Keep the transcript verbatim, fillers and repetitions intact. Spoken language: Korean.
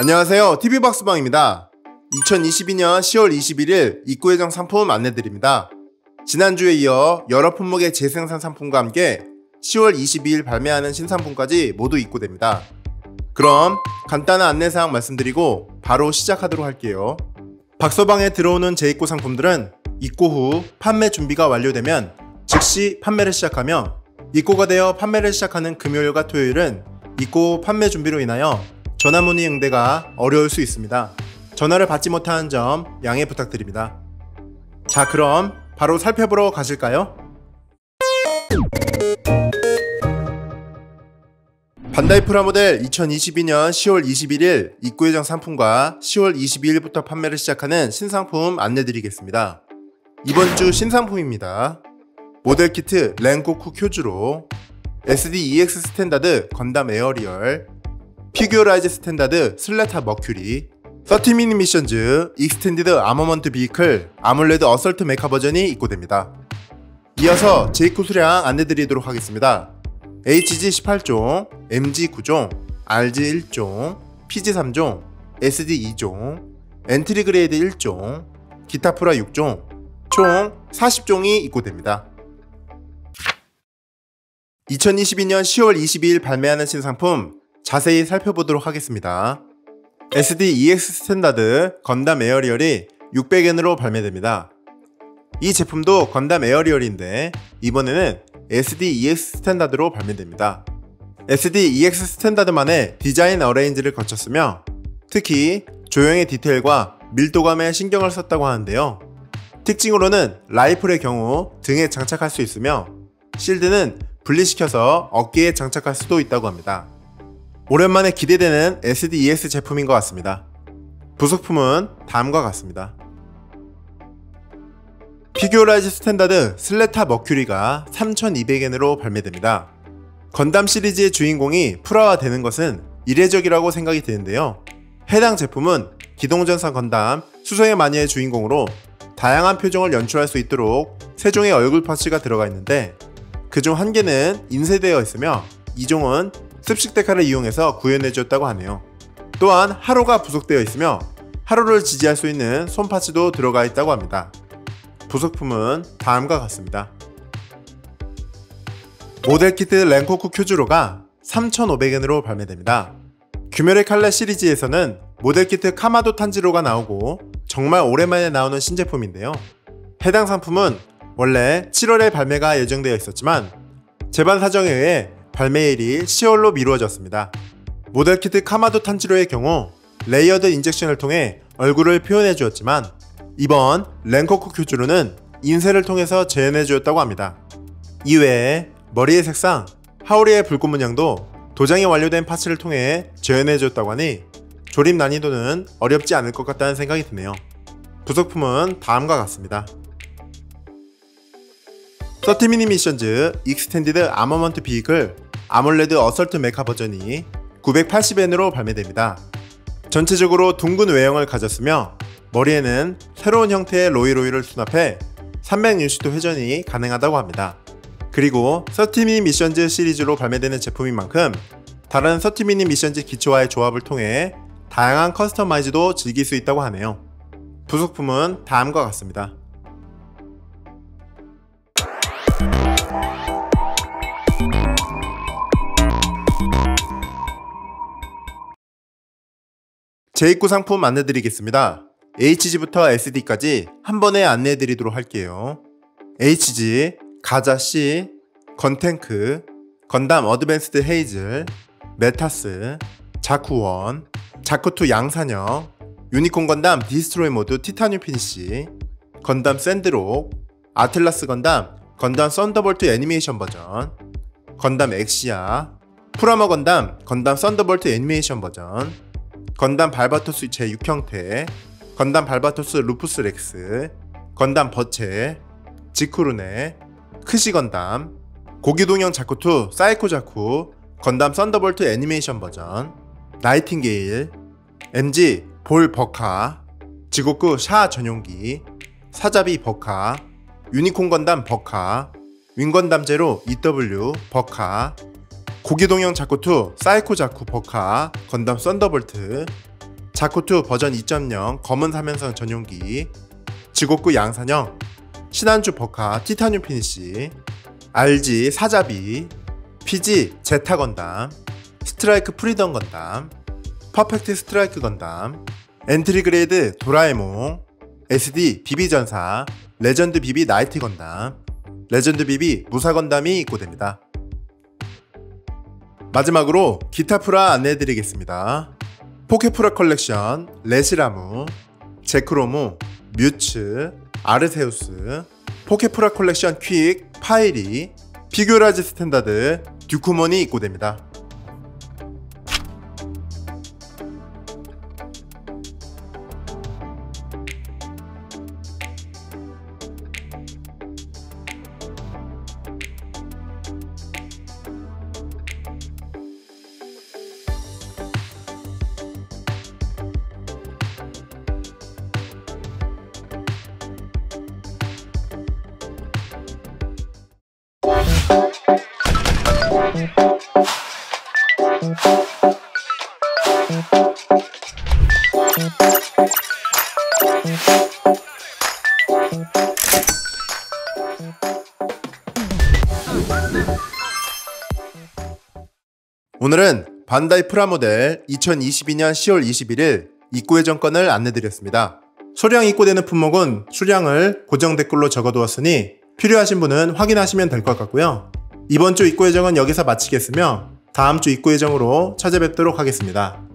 안녕하세요, 티비박스방입니다. 이천이십이년 시월 이십일일 입구예정 상품 안내드립니다. 지난주에 이어 여러 품목의 재생산 상품과 함께 시월 이십이일 발매하는 신상품까지 모두 입고됩니다. 그럼 간단한 안내사항 말씀드리고 바로 시작하도록 할게요. 박서방에 들어오는 재입고 상품들은 입고 후 판매 준비가 완료되면 즉시 판매를 시작하며, 입고가 되어 판매를 시작하는 금요일과 토요일은 입고 후 판매 준비로 인하여 전화 문의 응대가 어려울 수 있습니다. 전화를 받지 못하는 점 양해 부탁드립니다. 자, 그럼 바로 살펴보러 가실까요? 반다이 프라모델 이천이십이년 시월 이십일일 입구 예정 상품과 시월 이십이일부터 판매를 시작하는 신상품 안내드리겠습니다. 이번주 신상품입니다. 모델키트 렌고쿠 쿄쥬로, 에스디 이엑스 스탠다드 건담 에어리얼, 피규어라이즈 스탠다드 슬레타 머큐리, 서티 미니 미션즈 익스텐디드 아머먼트 비히클 아몰레드 어설트메카 버전이 입고됩니다. 이어서 재입고 수량 안내드리도록 하겠습니다. 에이치지 십팔종, 엠지 구종, 알지 일종, 피지 삼종, 에스디 이종, 엔트리 그레이드 일종, 기타프라 육종, 총 사십종이 입고됩니다. 이천이십이년 시월 이십이일 발매하는 신상품 자세히 살펴보도록 하겠습니다. 에스디 이엑스 스탠다드 건담 에어리얼이 육백엔으로 발매됩니다. 이 제품도 건담 에어리얼인데 이번에는 에스디 이엑스 스탠다드로 발매됩니다. 에스디 이엑스 스탠다드만의 디자인 어레인지를 거쳤으며, 특히 조형의 디테일과 밀도감에 신경을 썼다고 하는데요. 특징으로는 라이플의 경우 등에 장착할 수 있으며, 실드는 분리시켜서 어깨에 장착할 수도 있다고 합니다. 오랜만에 기대되는 에스디 이엑스 제품인 것 같습니다. 부속품은 다음과 같습니다. 피규어라이즈 스탠다드 슬레타 머큐리가 삼천이백엔으로 발매됩니다. 건담 시리즈의 주인공이 풀화되는 것은 이례적이라고 생각이 드는데요. 해당 제품은 기동전사 건담 수성의 마녀의 주인공으로 다양한 표정을 연출할 수 있도록 세종의 얼굴 파츠가 들어가 있는데, 그중 한 개는 인쇄되어 있으며 이종은 습식 데카를 이용해서 구현해 주었다고 하네요. 또한 하로가 부속되어 있으며 하로를 지지할 수 있는 손 파츠도 들어가 있다고 합니다. 부속품은 다음과 같습니다. 모델키트 렌고쿠 쿄쥬로가 삼천오백엔으로 발매됩니다. 귀멸의 칼날 시리즈에서는 모델키트 카마도 탄지로가 나오고 정말 오랜만에 나오는 신제품인데요. 해당 상품은 원래 칠월에 발매가 예정되어 있었지만 제반 사정에 의해 발매일이 시월로 미루어졌습니다. 모델키트 카마도 탄지로의 경우 레이어드 인젝션을 통해 얼굴을 표현해 주었지만, 이번 렌고쿠 쿄쥬로는 인쇄를 통해서 재현해 주었다고 합니다. 이외에 머리의 색상, 하오리의 불꽃 문양도 도장이 완료된 파츠를 통해 재현해 주었다고 하니 조립 난이도는 어렵지 않을 것 같다는 생각이 드네요. 부속품은 다음과 같습니다. 서티 미니 미션즈 익스텐디드 아머먼트 비히클 아몰레드 어설트 메카 버전이 구백팔십엔으로 발매됩니다. 전체적으로 둥근 외형을 가졌으며 머리에는 새로운 형태의 로이로이를 수납해 삼백육십도 회전이 가능하다고 합니다. 그리고 서티 미니 미션즈 시리즈로 발매되는 제품인 만큼 다른 서티 미니 미션즈 기초와의 조합을 통해 다양한 커스터마이즈도 즐길 수 있다고 하네요. 부속품은 다음과 같습니다. 재입고 상품 안내드리겠습니다. 에이치지부터 에스디까지 한 번에 안내해드리도록 할게요. 에이치지, 가자 C, 건탱크, 건담 어드밴스드 헤이즐, 메타스, 자쿠원, 자쿠 투 양산형, 유니콘 건담 디스트로이 모드 티타늄 피니시, 건담 샌드록, 아틀라스 건담, 건담 썬더볼트 애니메이션 버전, 건담 엑시아, 프라모 건담, 건담 썬더볼트 애니메이션 버전, 건담 발바토스 제육 형태, 건담 발바토스 루푸스 렉스, 건담 버체, 지쿠루네, 크시 건담, 고기동형 자쿠 투, 사이코자쿠, 건담 썬더볼트 애니메이션 버전, 나이팅게일, 엠지 볼 버카, 지구쿠 샤 전용기, 사자비 버카, 유니콘 건담 버카, 윙건담 제로 이더블유 버카, 고기동형 자쿠 투, 사이코자쿠 버카, 건담 썬더볼트, 자쿠 투 버전 이 점 영 검은 사면선 전용기, 지곡구 양산형, 신한주 버카 티타늄 피니시, 알지 사자비, 피지 제타 건담, 스트라이크 프리덤 건담, 퍼펙트 스트라이크 건담, 엔트리 그레이드 도라에몽, 에스디 비비 전사, 레전드 비비 나이트 건담, 레전드 비비 무사 건담이 입고됩니다. 마지막으로 기타프라 안내해드리겠습니다. 포켓프라 컬렉션, 레시라무, 제크로무, 뮤츠, 아르세우스, 포켓프라 컬렉션 퀵, 파이리, 피규어라이즈 스탠다드, 듀쿠몬이 입고됩니다. 오늘은 반다이 프라모델 이천이십이 년 시월 이십일일 입고 예정권을 안내드렸습니다. 소량 입고되는 품목은 수량을 고정 댓글로 적어두었으니 필요하신 분은 확인하시면 될 것 같고요. 이번 주 입고 예정은 여기서 마치겠으며 다음 주 입고 예정으로 찾아뵙도록 하겠습니다.